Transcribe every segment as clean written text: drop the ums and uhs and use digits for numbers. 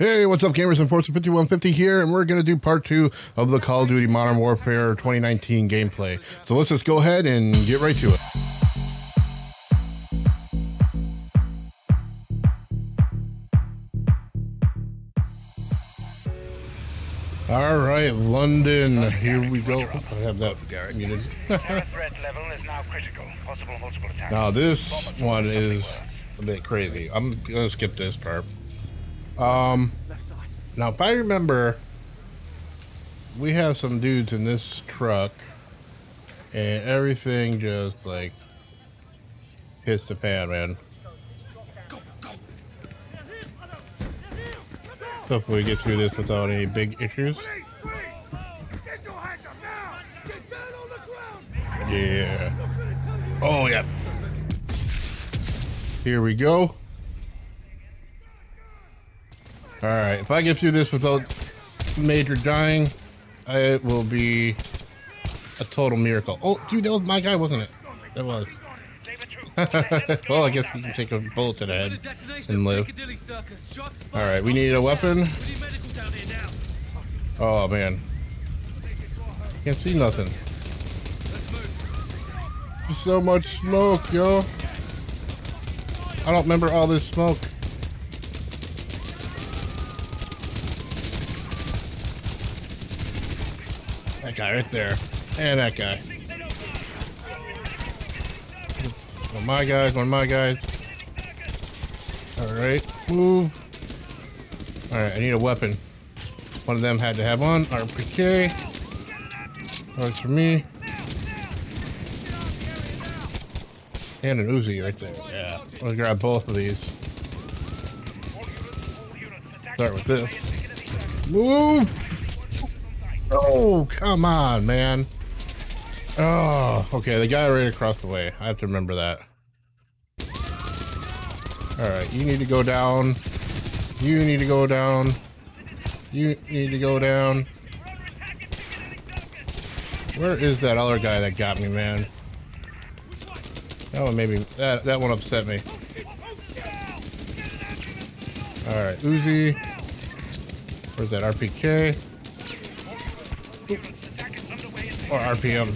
Hey, what's up, gamers? I'm Forza 5150 here, and we're going to do part 2 of the Call of Duty Modern Warfare 2019 gameplay. So let's just go ahead and get right to it. All right, London, here we go. I have that guy muted. Now this one is a bit crazy. I'm going to skip this part. Now if I remember, we have some dudes in this truck and everything just like hits the fan, man. Hopefully we get through this without any big issues. Yeah. Oh yeah. Here we go. All right, if I get through this without major dying, it will be a total miracle. Oh, dude, that was my guy, wasn't it? That was. Well, I guess we can take a bullet to the head and live. All right, we need a weapon. Oh, man. Can't see nothing. There's so much smoke, yo. I don't remember all this smoke. That guy right there, and that guy. One of my guys. All right, move. All right, I need a weapon. One of them had to have one. RPK. That's for me. And an Uzi right there. Yeah, I'm gonna grab both of these. Start with this. Move. Oh, come on, man. Oh, okay, the guy right across the way. I have to remember that. All right, you need to go down. You need to go down. You need to go down. Where is that other guy that got me, man? That one made me, that one upset me. All right, Uzi. Where's that RPK? Or RPM.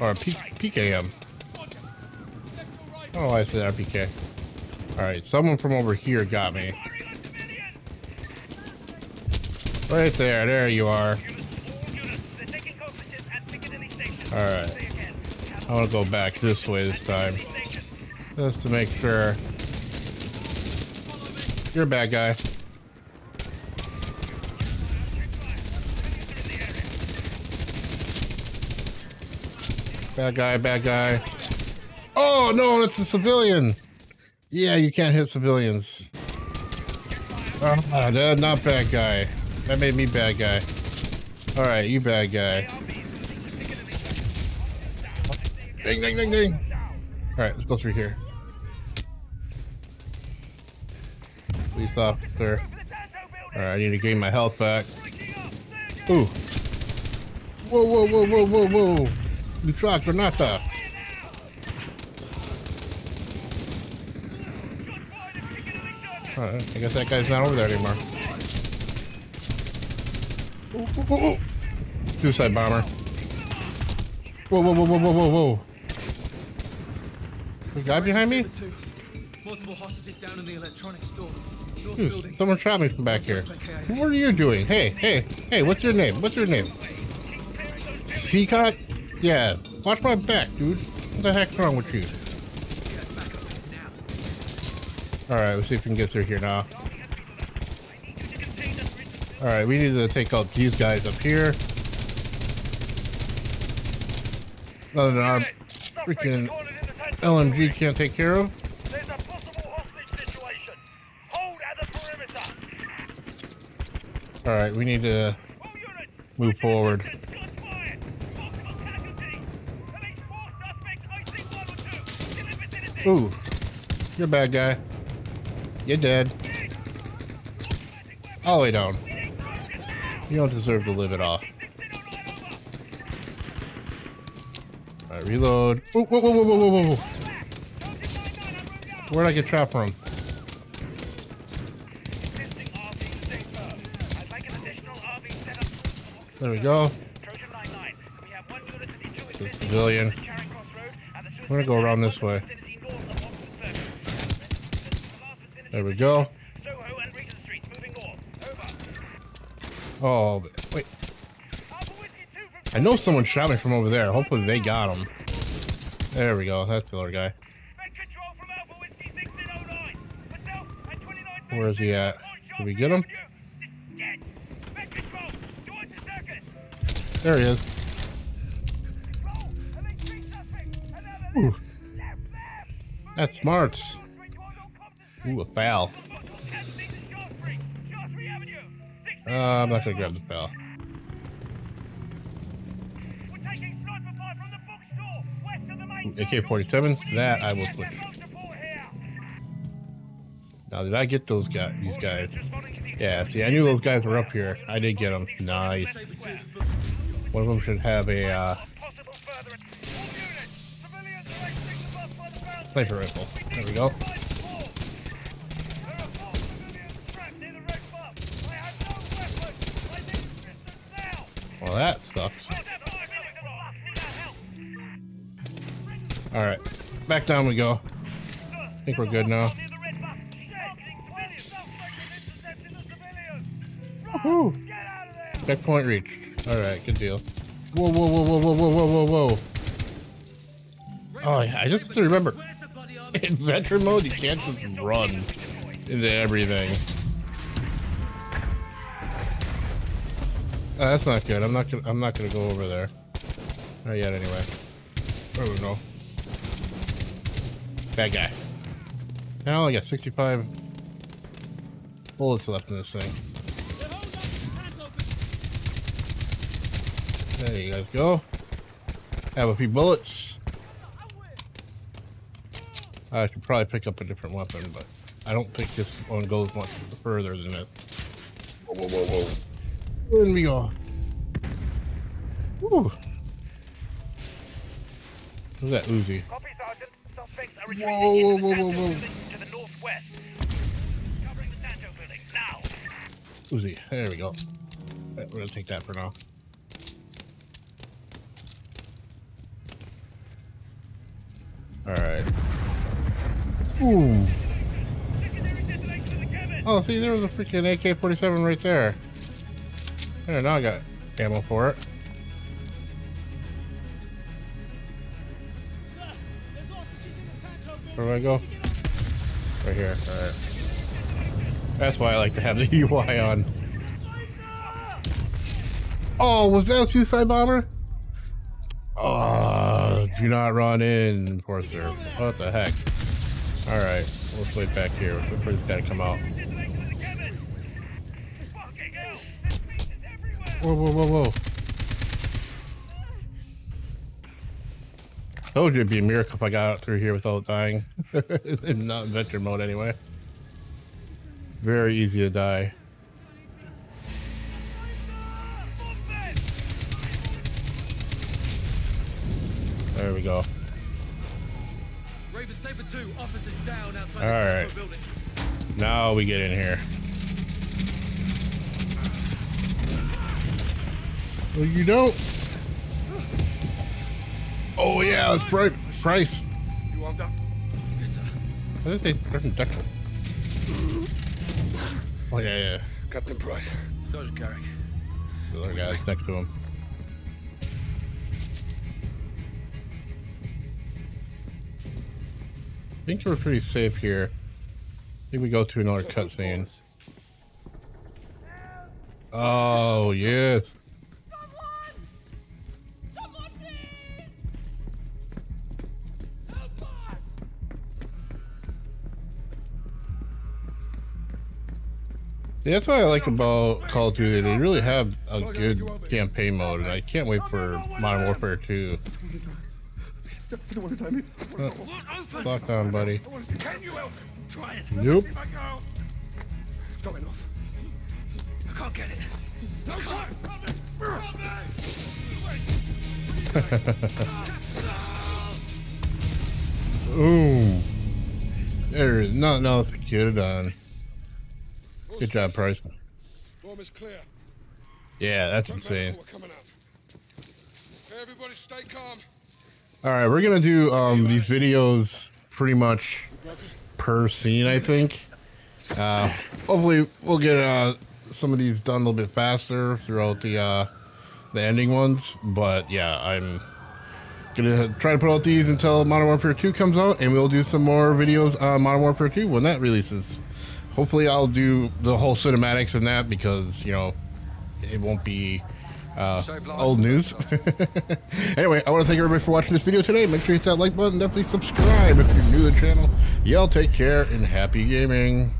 Or PKM. Oh, I said RPK. Alright, someone from over here got me. Right there, there you are. Alright. I want to go back this way this time. Just to make sure. You're a bad guy. Bad guy, bad guy. Oh, no, that's a civilian. Yeah, you can't hit civilians. Oh, not bad guy. That made me bad guy. All right, you bad guy. Ding, ding, ding, ding. All right, let's go through here. Police officer. All right, I need to gain my health back. Ooh. Whoa, whoa, whoa, whoa, whoa, whoa. You shot Granata. Alright, I guess that guy's not over there anymore. Ooh, ooh, ooh, ooh. Suicide bomber. Whoa, whoa, whoa, whoa, whoa, whoa, whoa. The guy behind me? Multiple hostages down in the electronics store. Dude, someone shot me from back here. What are you doing? Hey, hey, hey, what's your name? What's your name? Peacock? Yeah, watch my back, dude. What the heck's wrong with you? Alright, let's see if we can get through here now. Alright, we need to take out these guys up here. Other than our freaking LMG can't take care of. Alright, we need to move forward. Ooh, you're a bad guy. You're dead. All the way down. You don't deserve to live at all. Alright, reload. Ooh, whoa, whoa, whoa, whoa, whoa, whoa. Where'd I get trapped from? There we go. The civilian. We're gonna go around this way. There we go. Oh, wait. I know someone shot me from over there. Hopefully they got him. There we go. That's the other guy. Where is he at? Did we get him? There he is. Ooh. That's smart. Ooh, a foul. I'm not gonna grab the foul. AK-47, that I will switch. Now, did I get those guys? These guys? Yeah, see, I knew those guys were up here. I did get them. Nice. One of them should have a, sniper rifle. There we go. Well, that sucks. Alright. Back down we go. I think we're good now. Woohoo! Checkpoint reached. Alright, good deal. Whoa, whoa, whoa, whoa, whoa, whoa, whoa, whoa. Oh, yeah, I just have to remember. In veteran mode, you can't just run into everything. Oh, that's not good. I'm not gonna go over there. Not yet, anyway. There we go. Bad guy. I only got 65 bullets left in this thing. There you guys go. Have a few bullets. I should probably pick up a different weapon, but I don't think this one goes much further than this. Whoa, whoa, whoa, whoa. There we go. Woo. Who's that Uzi? Copy, Sergeant. Suspects are retreating into the Tanto building to the northwest. Covering the Tanto building now. Uzi, there we go. Right, we're gonna take that for now. Alright. Ooh. Oh, see, there was a freaking AK-47 right there. And now I got ammo for it. Where do I go? Right here. All right. That's why I like to have the UI on. Oh, was that a suicide bomber? Oh, do not run in, enforcer. What the heck? All right, let's wait back here. We're first gotta come out. Whoa, whoa, whoa, whoa. Told you it'd be a miracle if I got out through here without dying. Not in veteran mode anyway. Very easy to die. There we go. Raven Saber 2, officers down outside. All right. Building. Now we get in here. Well, you don't. Oh yeah, it's Price. You want that? Yes, sir. I think they're from Declan. Oh yeah, yeah. Captain Price, Sergeant Garrick. The other guy next to him. I think we're pretty safe here. I think we go to another cutscene. Oh yes. That's what I like about Call of Duty. They really have a good campaign mode, and I can't wait for Modern Warfare 2. Lock on, buddy. Nope. It's going off. I can't get it. Ooh. There is nothing else to get it on. Good job, Price. Storm is clear. Yeah, that's insane. Everybody stay calm. All right, we're gonna do these videos pretty much per scene, I think. Hopefully we'll get some of these done a little bit faster throughout the ending ones, but yeah, I'm gonna try to put out these until Modern Warfare 2 comes out, and we'll do some more videos on Modern Warfare 2 when that releases. Hopefully I'll do the whole cinematics and that, because, you know, it won't be old news. Anyway, I want to thank everybody for watching this video today. Make sure you hit that like button. Definitely subscribe if you're new to the channel. Y'all take care and happy gaming.